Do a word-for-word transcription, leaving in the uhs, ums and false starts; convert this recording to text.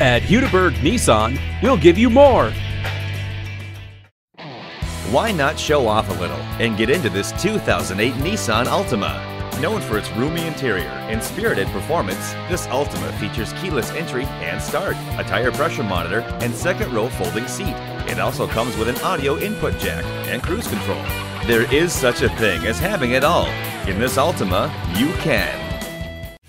At Hudiburg Nissan, we'll give you more. Why not show off a little and get into this two thousand eight Nissan Altima? Known for its roomy interior and spirited performance, this Altima features keyless entry and start, a tire pressure monitor, and second row folding seat. It also comes with an audio input jack and cruise control. There is such a thing as having it all. In this Altima, you can.